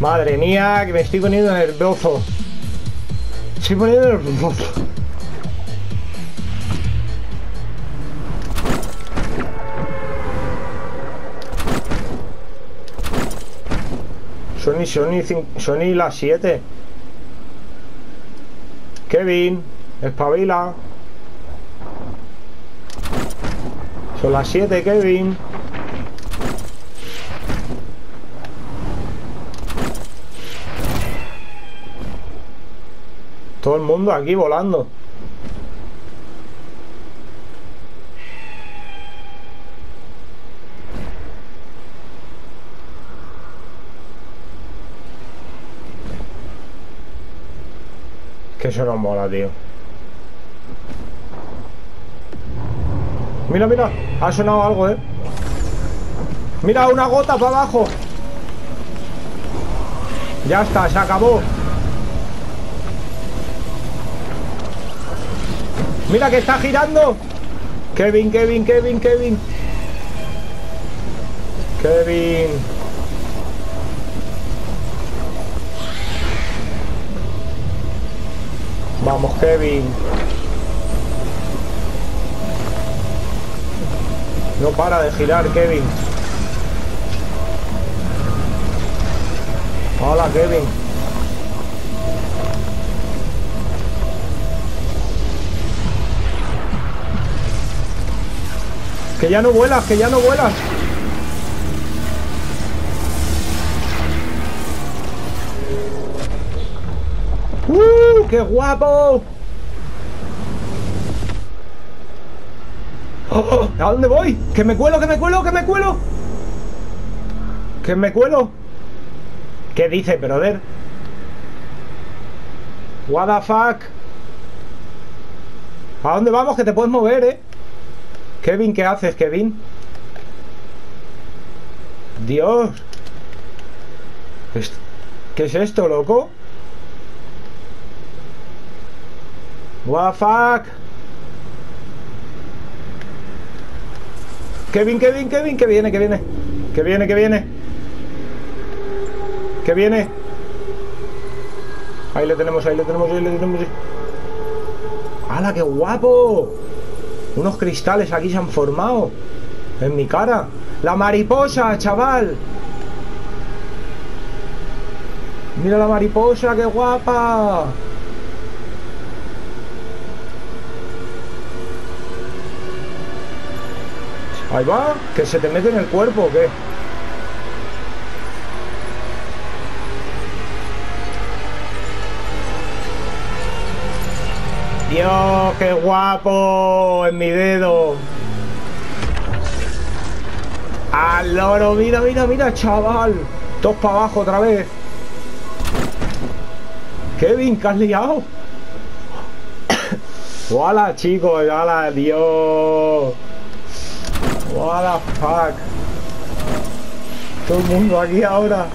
Madre mía, que me estoy poniendo nervioso. Estoy poniendo nervioso. Sony las 7. Kevin, espabila. Son las 7, Kevin. Todo el mundo aquí volando. Que eso no mola, tío. Mira, mira, ha sonado algo, Mira, una gota para abajo. Ya está, se acabó. Mira que está girando. Kevin, Kevin, Kevin, Kevin. Kevin. Vamos, Kevin. No para de girar, Kevin. Hola, Kevin. Que ya no vuelas, que ya no vuelas. ¡Qué guapo! Oh, ¿a dónde voy? ¡Que me cuelo, que me cuelo, que me cuelo! ¡Que me cuelo! ¿Qué dice, brother? What the fuck? ¿A dónde vamos? Que te puedes mover, Kevin, ¿qué haces, Kevin? Dios. ¿Qué es esto, loco? What the fuck? Kevin, Kevin, Kevin, que viene, que viene. Que viene, que viene. Que viene. Ahí le tenemos, ahí le tenemos, ahí le tenemos. ¡Hala, qué guapo! Unos cristales aquí se han formado en mi cara. ¡La mariposa, chaval! ¡Mira la mariposa, qué guapa! Ahí va, que se te mete en el cuerpo, ¿o qué? Dios, qué guapo en mi dedo. Al loro, mira, mira, mira, chaval. Todos para abajo otra vez. Kevin, ¿qué has liado? ¡Hala, chicos! ¡Hala, Dios! What the fuck. Todo el mundo aquí ahora.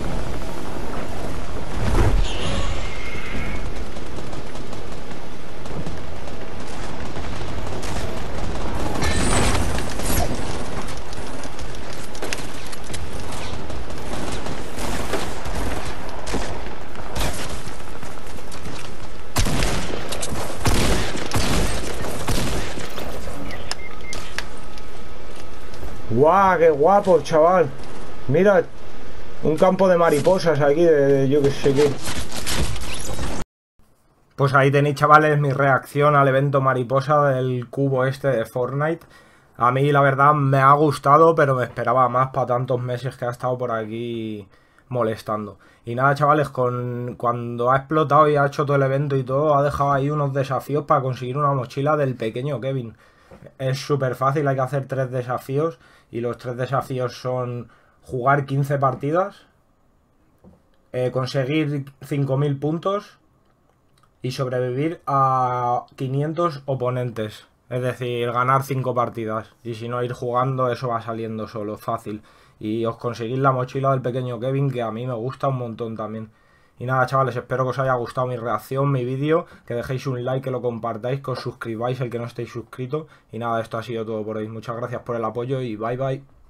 ¡Guau! ¡Qué guapo, chaval! Mira, un campo de mariposas aquí, de yo que sé qué. Pues ahí tenéis, chavales, mi reacción al evento mariposa del cubo este de Fortnite. A mí, la verdad, me ha gustado, pero me esperaba más para tantos meses que ha estado por aquí molestando. Y nada, chavales, cuando ha explotado y ha hecho todo el evento y todo, ha dejado ahí unos desafíos para conseguir una mochila del pequeño Kevin. Es súper fácil, hay que hacer 3 desafíos y los 3 desafíos son jugar 15 partidas, conseguir 5000 puntos y sobrevivir a 500 oponentes, es decir, ganar 5 partidas y si no ir jugando eso va saliendo solo, fácil. Y os conseguís la mochila del pequeño Kevin, que a mí me gusta un montón también. Y nada, chavales, espero que os haya gustado mi reacción, mi vídeo, que dejéis un like, que lo compartáis, que os suscribáis el que no estéis suscrito. Y nada, esto ha sido todo por hoy. Muchas gracias por el apoyo y bye bye.